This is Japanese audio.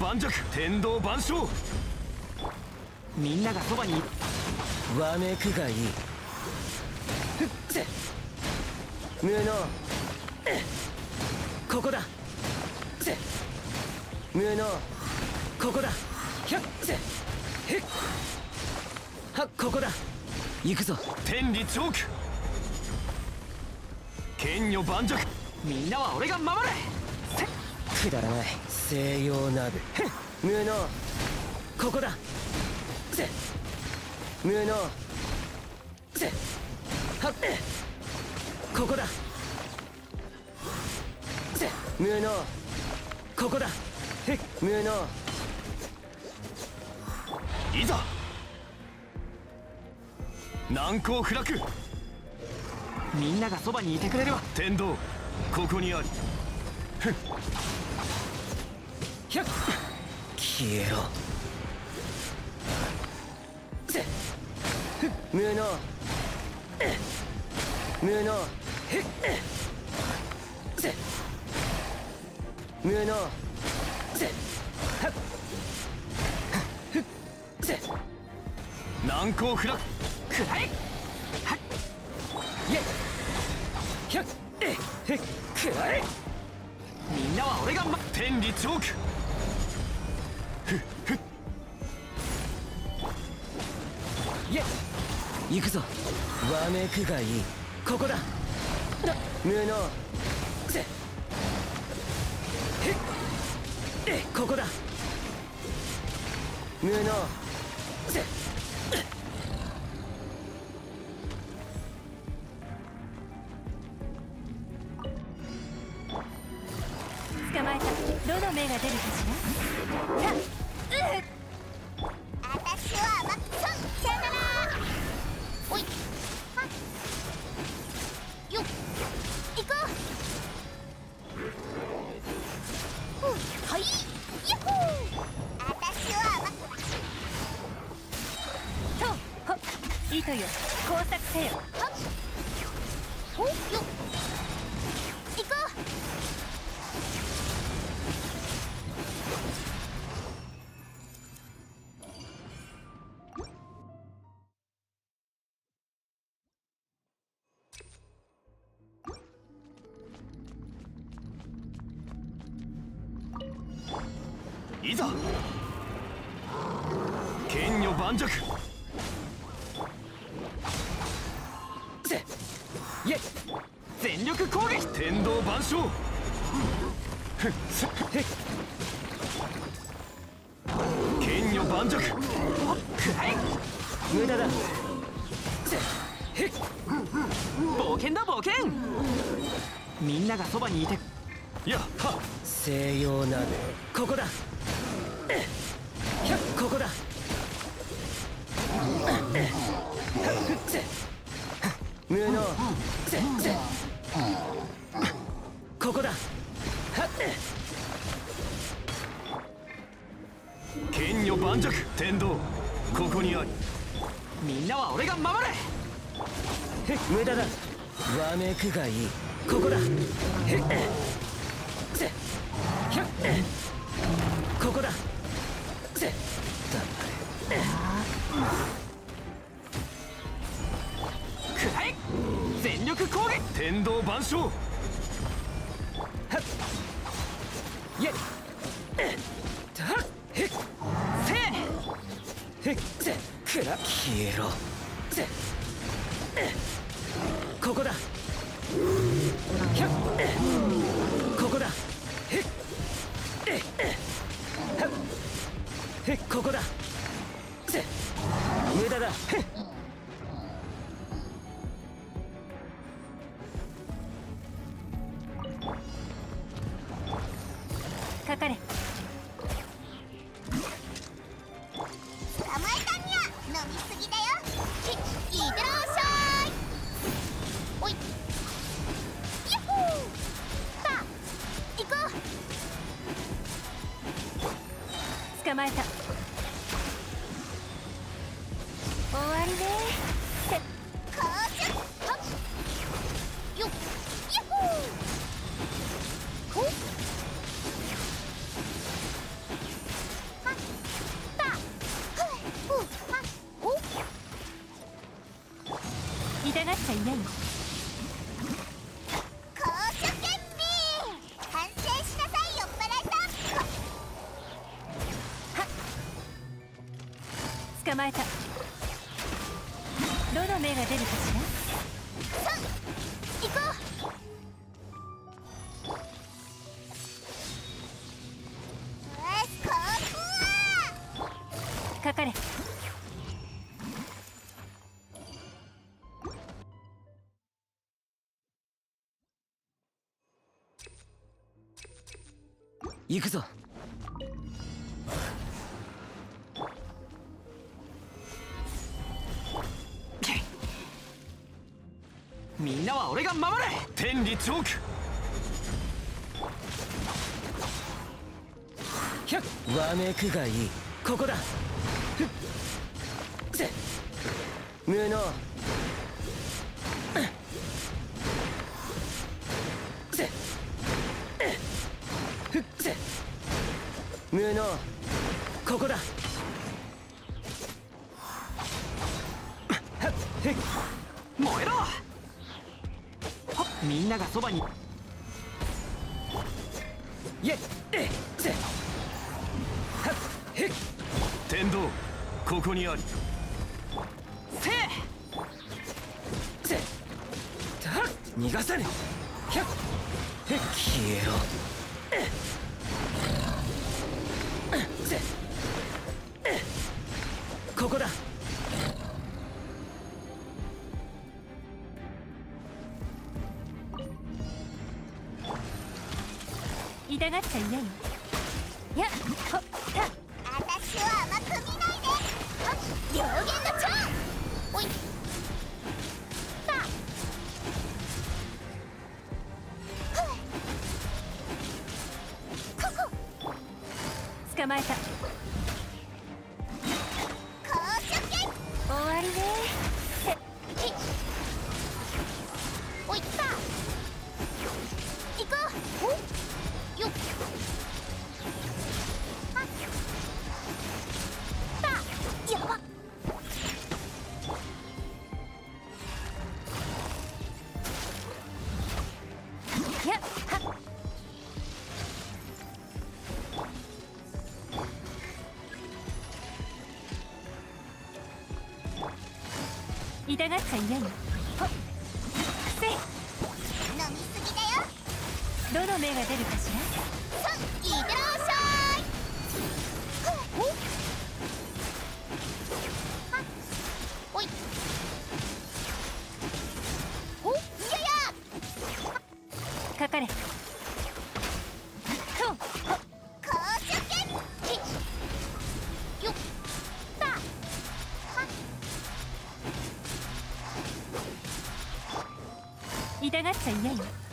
盤石、天道万象。みんながそばにわめくがいい。無能、ここだ。無能、ここだ。は、ここだ。行くぞ。天理チョーク、剣女盤石。みんなは俺が守れ。くだらない西洋ナブ。無能、ここだ。無能、はっ、ここだ。無能、ここだ。無能、いざ。難攻不落、みんながそばにいてくれるわ。天道、ここにあり。消えろ。無能、無能、無能、難攻不落、くらえ。みんなは俺がま。天理チョーク、行くぞ。わめくがいい。ここだ。無能、ここだ。無能、捕まえた。どの目が出るかしら。私はマックス。さよなら。おい、よっ、行こう。はい、やっほー。私はマックスと、ほっ、いいとよ、工作せよ。ほっ、よっ、行こう。いざ、剣女盤石。全力攻撃、天道万象。剣女盤石、無駄だ。冒険だ、冒険。みんながそばにいて。いや、は西洋鍋、ここだ。ここだ。無能、ここだ。剣女盤石、天道、ここにあり。みんなは俺が守れ。無駄だ。わめくがいい。ここだ。ここだ。全力攻撃、天道万象。消えろ。ここだ。ここだ。ここだ。無駄だ。かかれ。捕まえたには飲みすぎだよ。いってらっしゃい。おい、やっほー。さあ、行こう。捕まえた。終わりね。こうちゃん、はっ、よっ、やっほー。ほっ、捕まえた。どの目が出るかしら。さあ行こう。よし、ここはかかれ。行くぞ。みんなは俺が守れ。天理チョーク。わめくがいい。ここだ。無能。無能。ここだ。燃えろ。みんながそばに。天道、ここにあり。せえ。逃がさねえ。消えろ。ここだ。痛がっちゃいないよ。いや、ほっ、私は甘く見ないで。両言のチャン。おい。さあ。ここ。捕まえた。終わりね。おい、さあ。行こう。よっ。あっ。さあ、やばっ。やっ、はっ。痛がっちゃいないよ。ほっ。せい。飲みすぎだよ。どの目が出るかしら。さあ、いってらっしゃい。おい。お、いやや。かかれ。そう。こうちゃけ。よっ。さあ。痛がっちゃいないよ。